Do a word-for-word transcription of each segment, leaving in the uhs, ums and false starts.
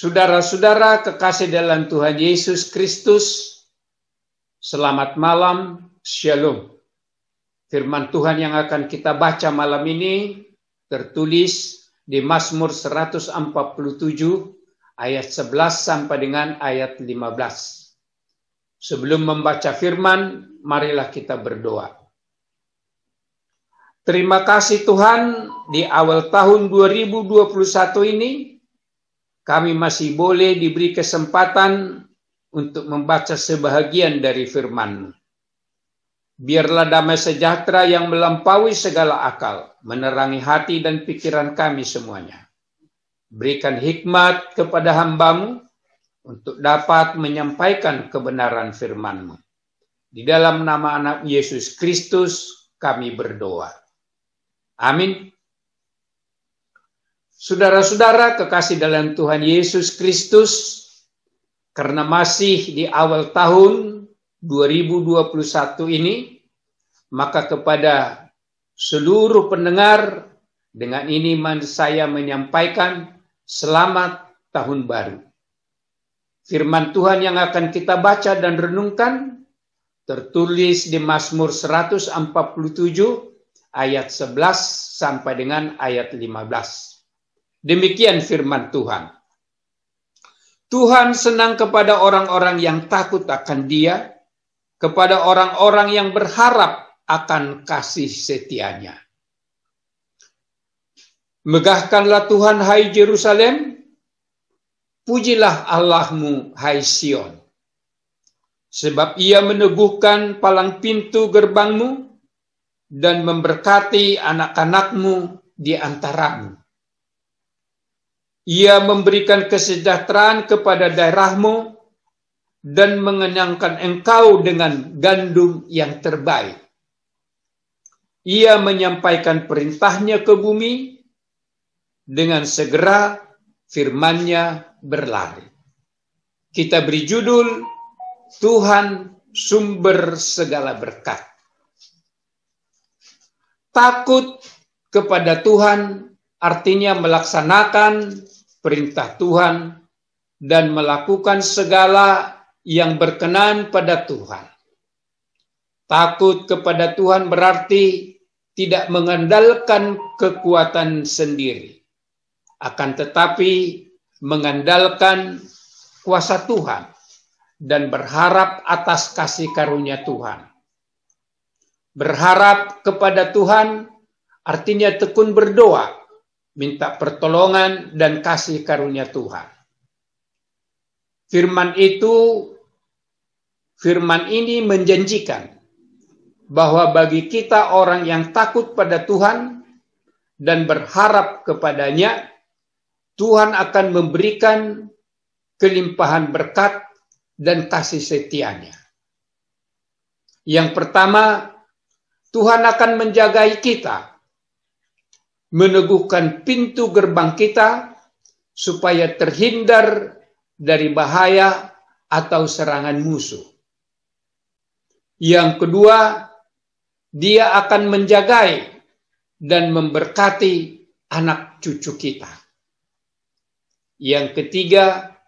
Saudara-saudara kekasih dalam Tuhan Yesus Kristus, selamat malam, Shalom. Firman Tuhan yang akan kita baca malam ini tertulis di Mazmur seratus empat puluh tujuh ayat sebelas sampai dengan ayat lima belas. Sebelum membaca firman, marilah kita berdoa. Terima kasih Tuhan, di awal tahun dua ribu dua puluh satu ini kami masih boleh diberi kesempatan untuk membaca sebahagian dari firman-Mu. Biarlah damai sejahtera yang melampaui segala akal menerangi hati dan pikiran kami semuanya. Berikan hikmat kepada hamba-Mu untuk dapat menyampaikan kebenaran firman-Mu. Di dalam nama anak Yesus Kristus kami berdoa. Amin. Saudara-saudara kekasih dalam Tuhan Yesus Kristus, karena masih di awal tahun dua ribu dua puluh satu ini, maka kepada seluruh pendengar, dengan ini saya menyampaikan selamat tahun baru. Firman Tuhan yang akan kita baca dan renungkan tertulis di Mazmur seratus empat puluh tujuh ayat sebelas sampai dengan ayat lima belas. Demikian firman Tuhan. Tuhan senang kepada orang-orang yang takut akan Dia, kepada orang-orang yang berharap akan kasih setia-Nya. Megahkanlah Tuhan, hai Yerusalem, pujilah Allahmu, hai Sion. Sebab Ia meneguhkan palang pintu gerbangmu dan memberkati anak-anakmu di antaramu. Ia memberikan kesejahteraan kepada daerahmu dan mengenyangkan engkau dengan gandum yang terbaik. Ia menyampaikan perintahnya ke bumi, dengan segera firman-Nya berlari. Kita beri judul Tuhan Sumber Segala Berkat. Takut kepada Tuhan artinya melaksanakan perintah Tuhan dan melakukan segala yang berkenan pada Tuhan. Takut kepada Tuhan berarti tidak mengandalkan kekuatan sendiri, akan tetapi mengandalkan kuasa Tuhan dan berharap atas kasih karunia Tuhan. Berharap kepada Tuhan artinya tekun berdoa, minta pertolongan dan kasih karunia Tuhan. Firman itu, firman ini menjanjikan bahwa bagi kita orang yang takut pada Tuhan dan berharap kepada-Nya, Tuhan akan memberikan kelimpahan berkat dan kasih setia-Nya. Yang pertama, Tuhan akan menjagai kita, meneguhkan pintu gerbang kita supaya terhindar dari bahaya atau serangan musuh. Yang kedua, Dia akan menjagai dan memberkati anak cucu kita. Yang ketiga,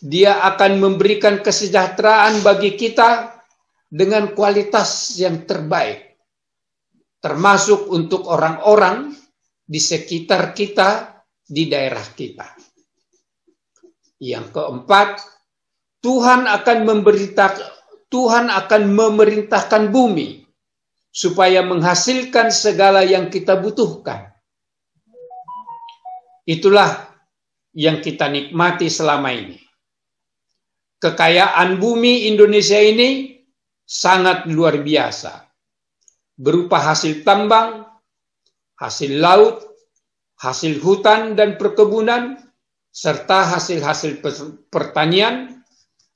Dia akan memberikan kesejahteraan bagi kita dengan kualitas yang terbaik, termasuk untuk orang-orang di sekitar kita, di daerah kita. Yang keempat, Tuhan akan memberitakan, Tuhan akan memerintahkan bumi supaya menghasilkan segala yang kita butuhkan. Itulah yang kita nikmati selama ini. Kekayaan bumi Indonesia ini sangat luar biasa, berupa hasil tambang, hasil laut, hasil hutan dan perkebunan, serta hasil-hasil pertanian,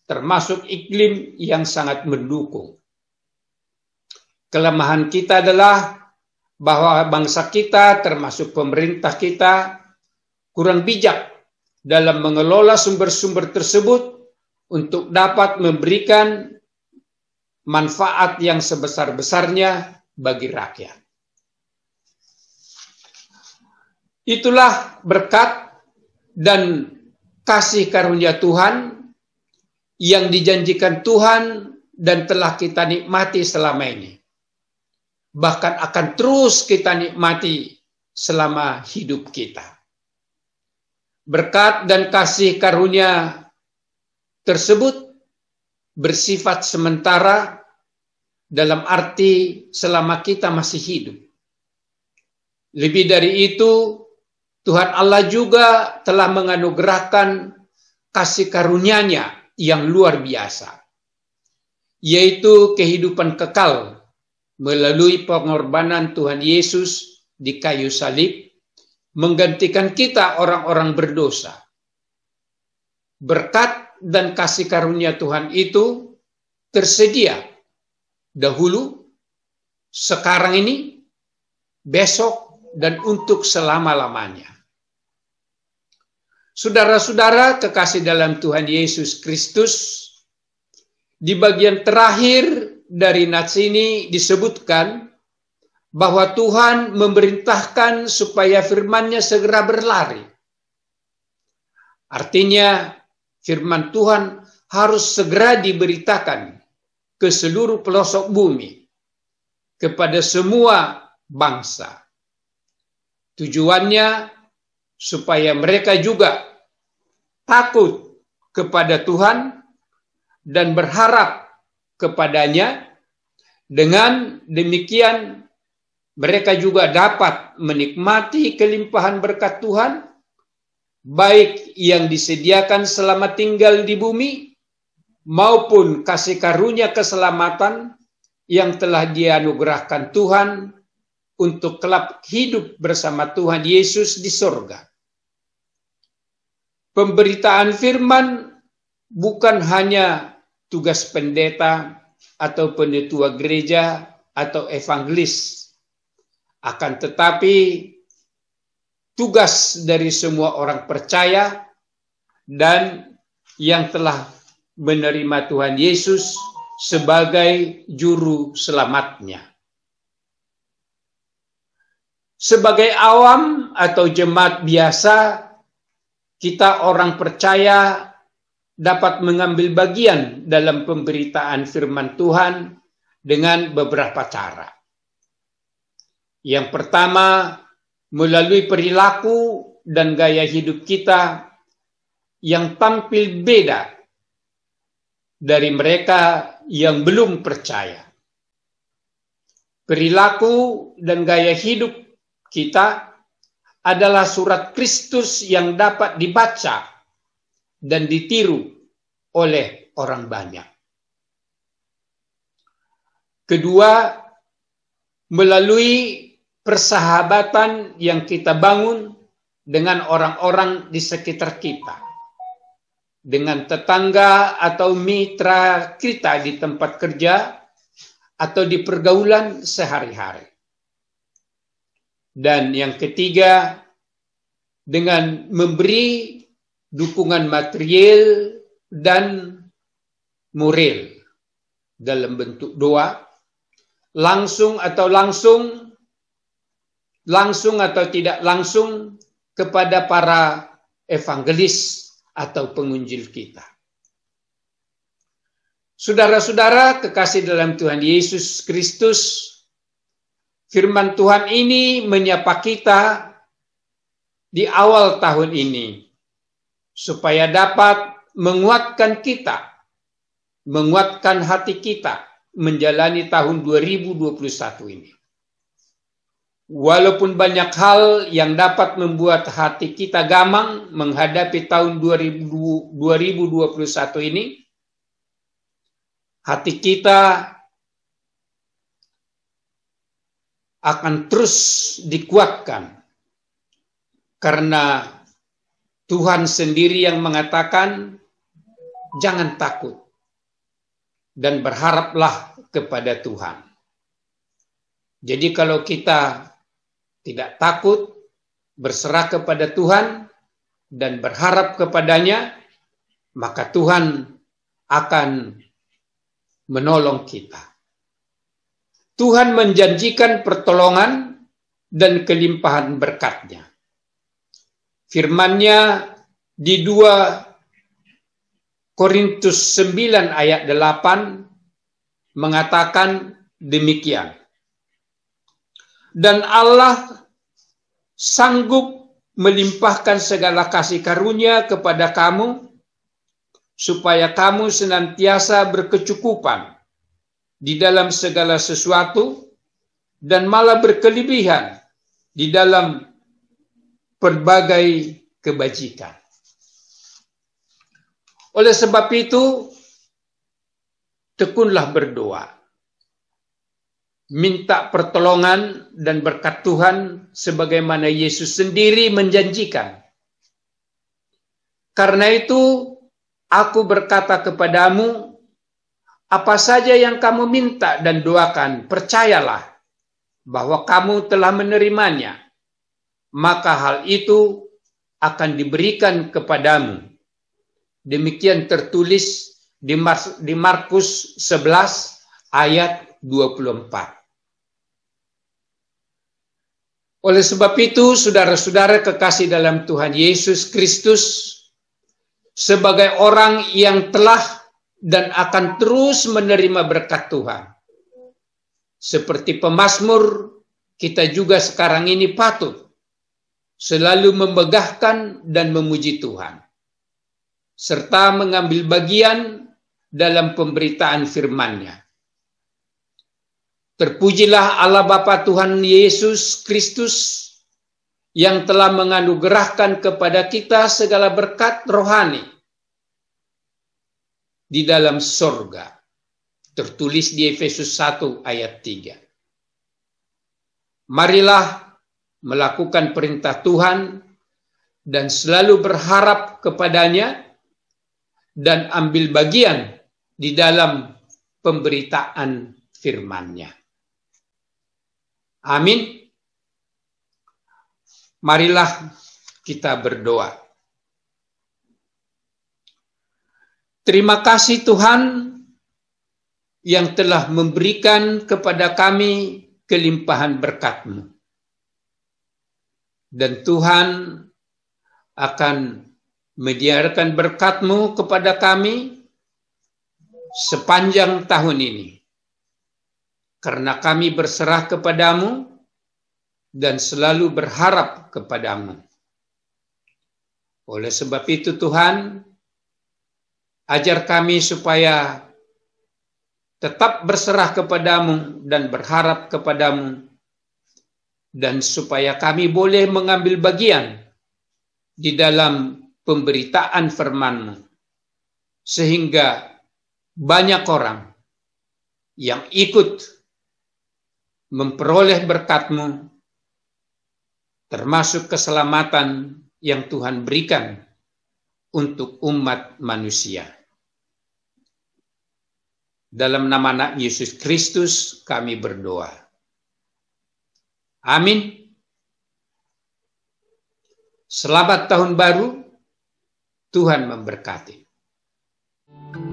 termasuk iklim yang sangat mendukung. Kelemahan kita adalah bahwa bangsa kita, termasuk pemerintah kita, kurang bijak dalam mengelola sumber-sumber tersebut untuk dapat memberikan manfaat yang sebesar-besarnya bagi rakyat. Itulah berkat dan kasih karunia Tuhan yang dijanjikan Tuhan dan telah kita nikmati selama ini. Bahkan akan terus kita nikmati selama hidup kita. Berkat dan kasih karunia tersebut bersifat sementara dalam arti selama kita masih hidup. Lebih dari itu, Tuhan Allah juga telah menganugerahkan kasih karunia-Nya yang luar biasa, yaitu kehidupan kekal melalui pengorbanan Tuhan Yesus di kayu salib, menggantikan kita orang-orang berdosa. Berkat dan kasih karunia Tuhan itu tersedia dahulu, sekarang ini, besok, dan untuk selama-lamanya. Saudara-saudara kekasih dalam Tuhan Yesus Kristus, di bagian terakhir dari nats ini disebutkan bahwa Tuhan memerintahkan supaya firman-Nya segera berlari. Artinya firman Tuhan harus segera diberitakan ke seluruh pelosok bumi, kepada semua bangsa. Tujuannya supaya mereka juga takut kepada Tuhan dan berharap kepadanya. Dengan demikian mereka juga dapat menikmati kelimpahan berkat Tuhan, baik yang disediakan selama tinggal di bumi maupun kasih karunia keselamatan yang telah dianugerahkan Tuhan untuk kelak hidup bersama Tuhan Yesus di sorga. Pemberitaan firman bukan hanya tugas pendeta atau penetua gereja atau evangelis, akan tetapi tugas dari semua orang percaya dan yang telah menerima Tuhan Yesus sebagai juru selamat-Nya. Sebagai awam atau jemaat biasa, kita orang percaya dapat mengambil bagian dalam pemberitaan firman Tuhan dengan beberapa cara. Yang pertama, melalui perilaku dan gaya hidup kita yang tampil beda dari mereka yang belum percaya. Perilaku dan gaya hidup kita adalah surat Kristus yang dapat dibaca dan ditiru oleh orang banyak. Kedua, melalui persahabatan yang kita bangun dengan orang-orang di sekitar kita, dengan tetangga atau mitra kita di tempat kerja atau di pergaulan sehari-hari. Dan yang ketiga, dengan memberi dukungan material dan moral dalam bentuk doa, langsung atau langsung, langsung atau tidak langsung kepada para evangelis atau penginjil kita. Saudara-saudara kekasih dalam Tuhan Yesus Kristus, firman Tuhan ini menyapa kita di awal tahun ini supaya dapat menguatkan kita, menguatkan hati kita menjalani tahun dua ribu dua puluh satu ini. Walaupun banyak hal yang dapat membuat hati kita gamang menghadapi tahun dua ribu dua puluh satu ini, hati kita akan terus dikuatkan karena Tuhan sendiri yang mengatakan jangan takut dan berharaplah kepada Tuhan. Jadi kalau kita tidak takut, berserah kepada Tuhan dan berharap kepadanya, maka Tuhan akan menolong kita. Tuhan menjanjikan pertolongan dan kelimpahan berkat-Nya. Firman-Nya di dua Korintus sembilan ayat delapan mengatakan demikian. Dan Allah sanggup melimpahkan segala kasih karunia kepada kamu, supaya kamu senantiasa berkecukupan di dalam segala sesuatu dan malah berkelebihan di dalam berbagai kebajikan. Oleh sebab itu, tekunlah berdoa, minta pertolongan dan berkat Tuhan sebagaimana Yesus sendiri menjanjikan. Karena itu, Aku berkata kepadamu, apa saja yang kamu minta dan doakan, percayalah bahwa kamu telah menerimanya, maka hal itu akan diberikan kepadamu. Demikian tertulis di Markus sebelas ayat dua puluh empat. Oleh sebab itu, saudara-saudara kekasih dalam Tuhan Yesus Kristus, sebagai orang yang telah dan akan terus menerima berkat Tuhan, seperti pemazmur, kita juga sekarang ini patut selalu membegahkan dan memuji Tuhan, serta mengambil bagian dalam pemberitaan firman-Nya. Terpujilah Allah Bapa Tuhan Yesus Kristus, yang telah menganugerahkan kepada kita segala berkat rohani di dalam sorga, tertulis di Efesus satu ayat tiga. Marilah melakukan perintah Tuhan dan selalu berharap kepadanya dan ambil bagian di dalam pemberitaan firman-Nya. Amin. Marilah kita berdoa. Terima kasih Tuhan yang telah memberikan kepada kami kelimpahan berkat-Mu. Dan Tuhan akan menyediakan berkat-Mu kepada kami sepanjang tahun ini. Karena kami berserah kepadamu dan selalu berharap kepadamu. Oleh sebab itu Tuhan, ajar kami supaya tetap berserah kepadamu dan berharap kepadamu, dan supaya kami boleh mengambil bagian di dalam pemberitaan firman-Mu, sehingga banyak orang yang ikut memperoleh berkat-Mu, termasuk keselamatan yang Tuhan berikan untuk umat manusia. Dalam nama anak Yesus Kristus kami berdoa. Amin. Selamat tahun baru. Tuhan memberkati.